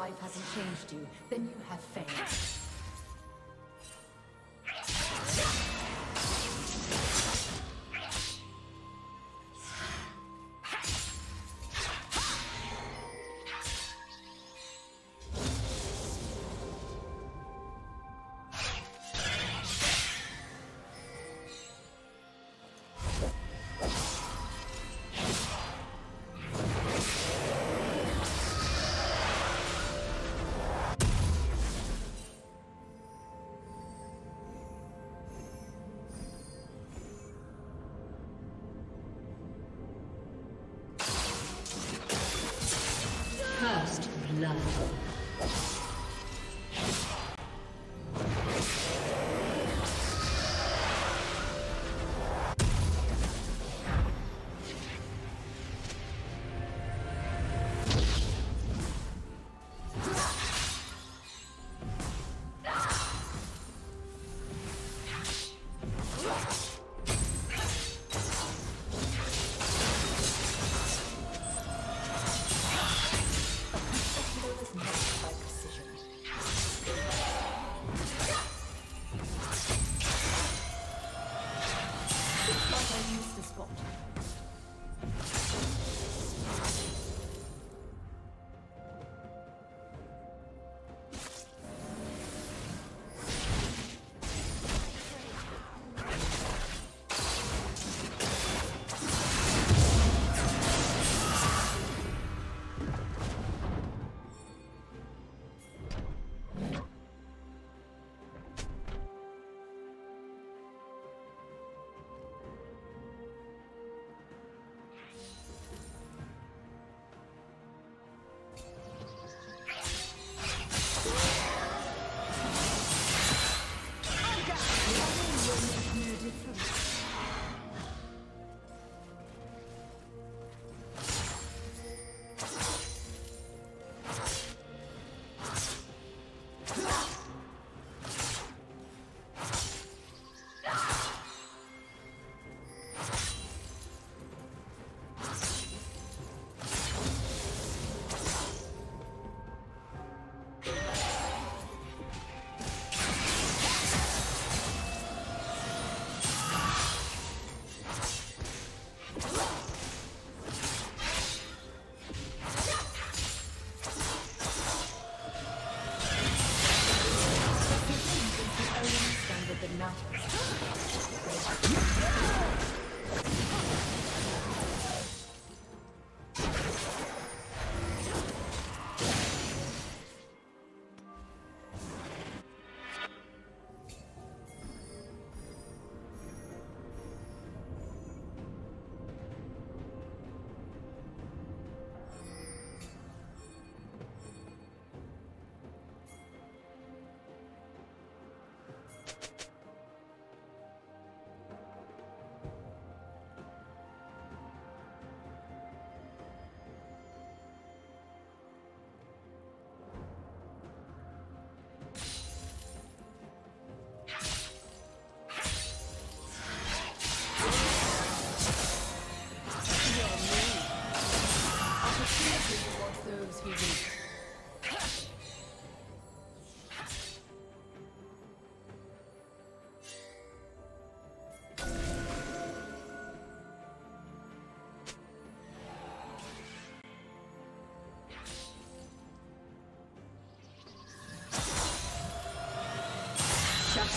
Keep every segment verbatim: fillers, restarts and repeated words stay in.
life hasn't changed you, then you have failed. Love.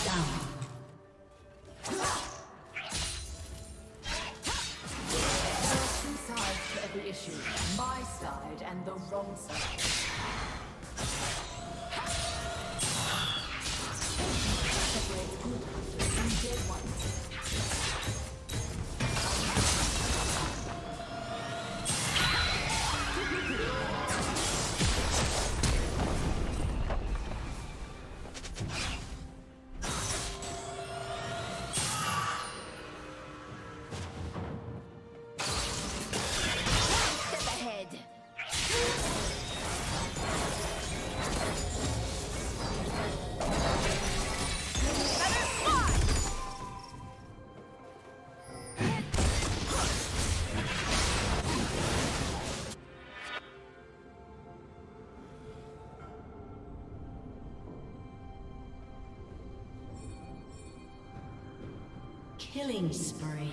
Down. There are two sides to every issue, my side and the wrong side. Separates good and dead ones. Killing spree.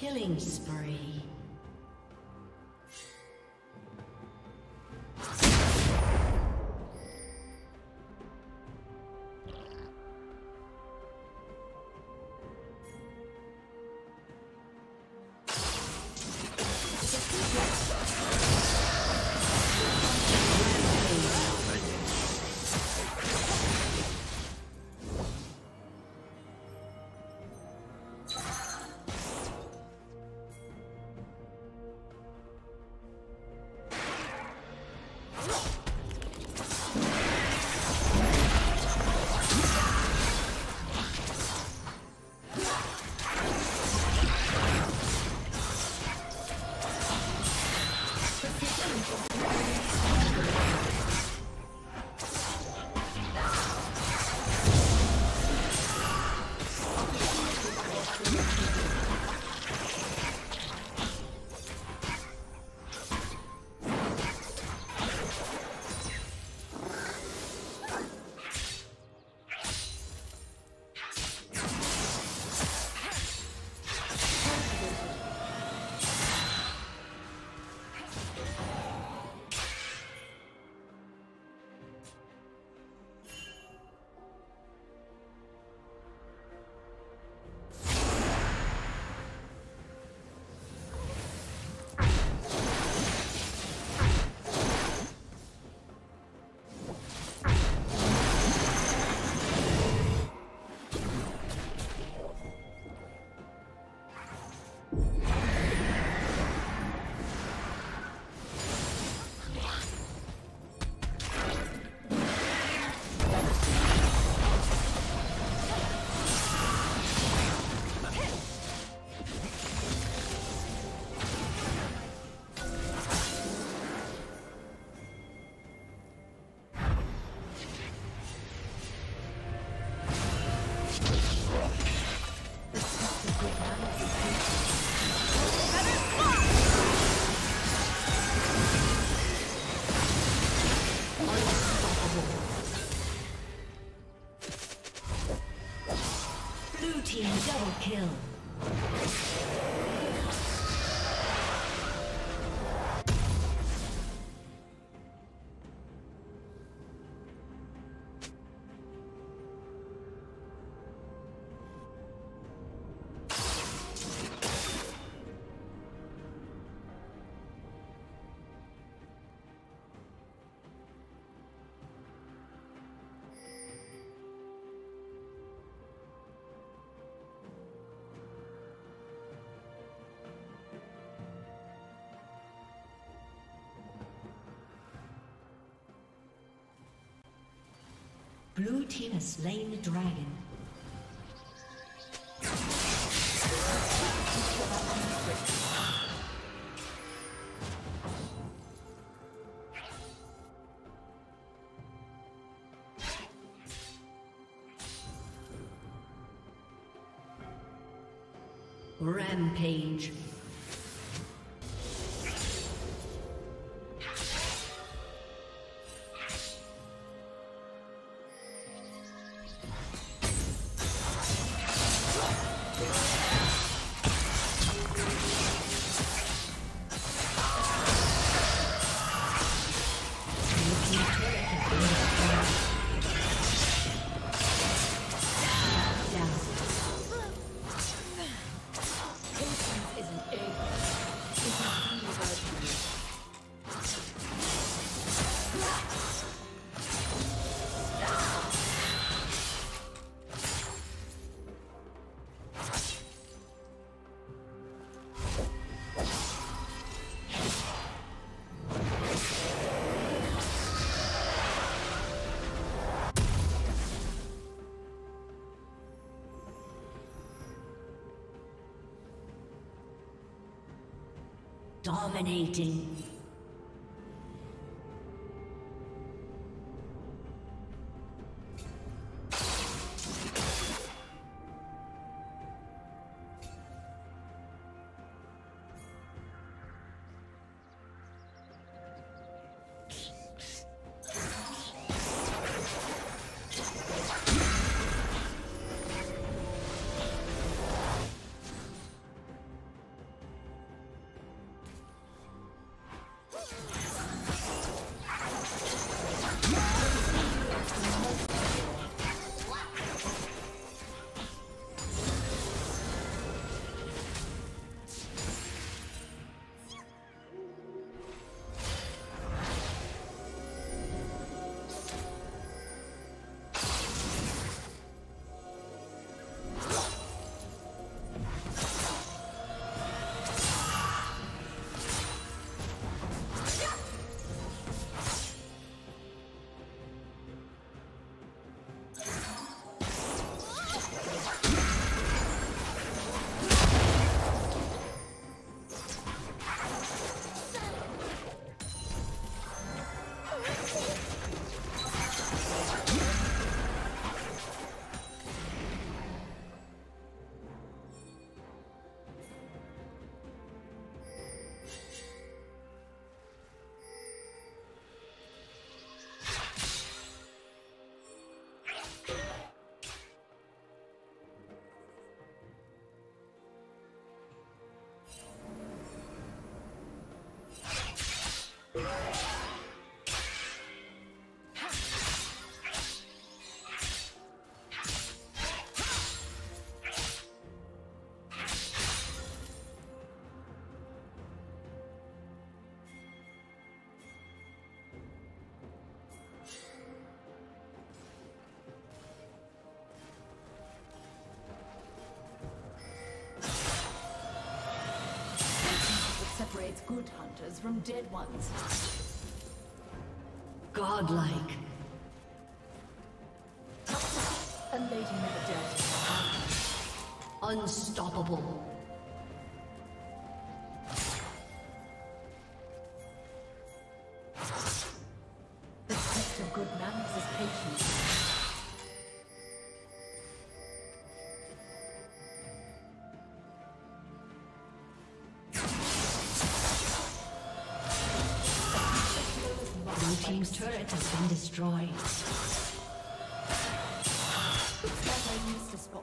Killing spree. Double kill. Blue team has slain the dragon. Rampage. Dominating. Separates good hunters from dead ones. Godlike. A lady never dead. Unstoppable. The test of good manners is patience. Turret has been destroyed. That I missed the spot.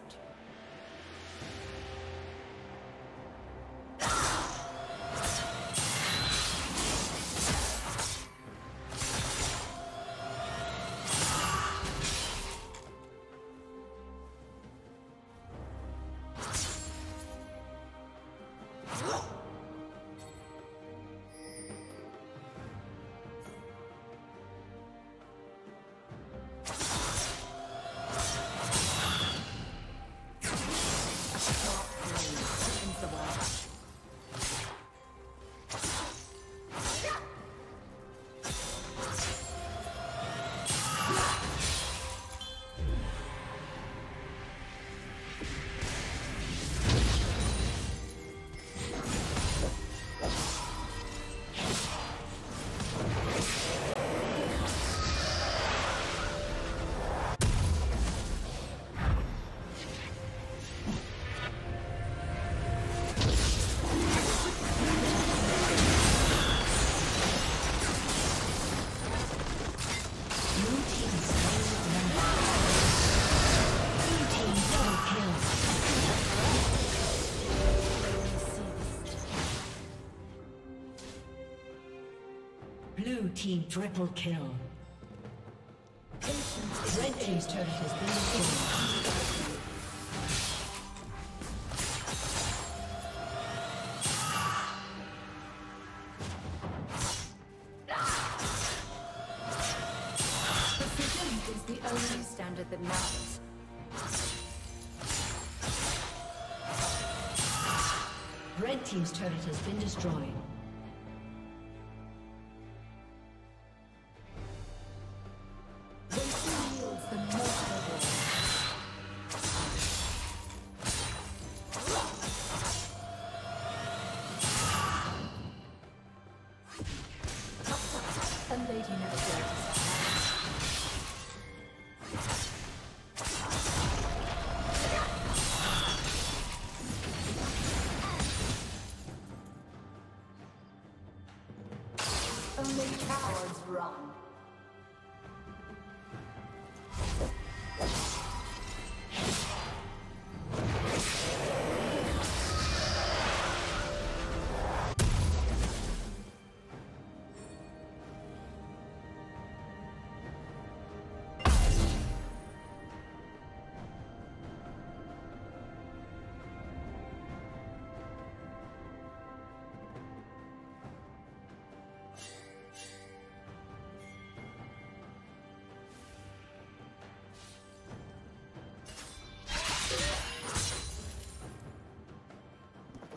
Blue team triple kill. Red team's turret has been destroyed. Red team's turret has been destroyed.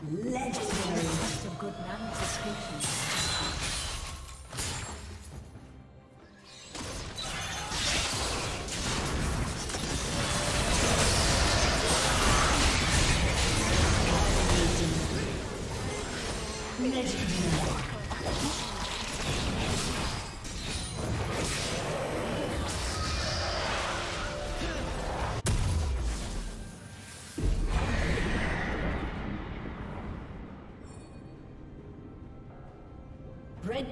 Legendary. That's a good manifestation. Red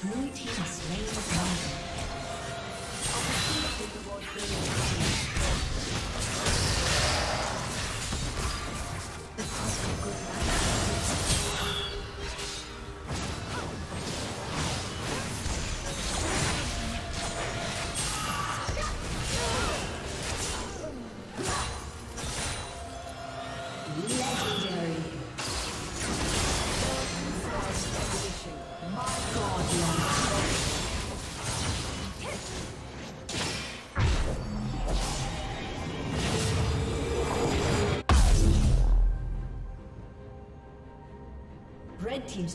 Blue team has slain the dragon. Opportunity reward being received. The cost of good life is Red team's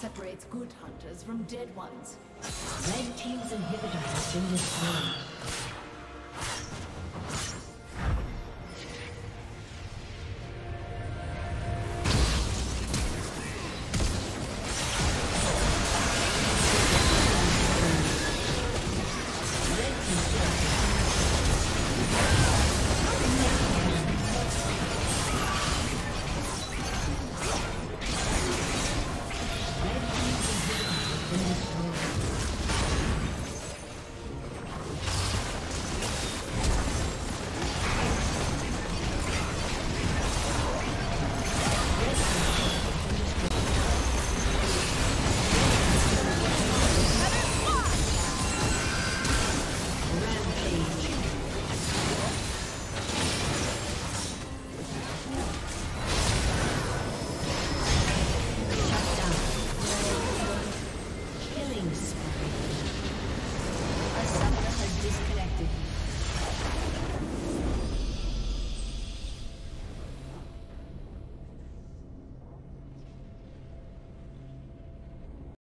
Separates good hunters from dead ones. Red team's inhibitor has been destroyed.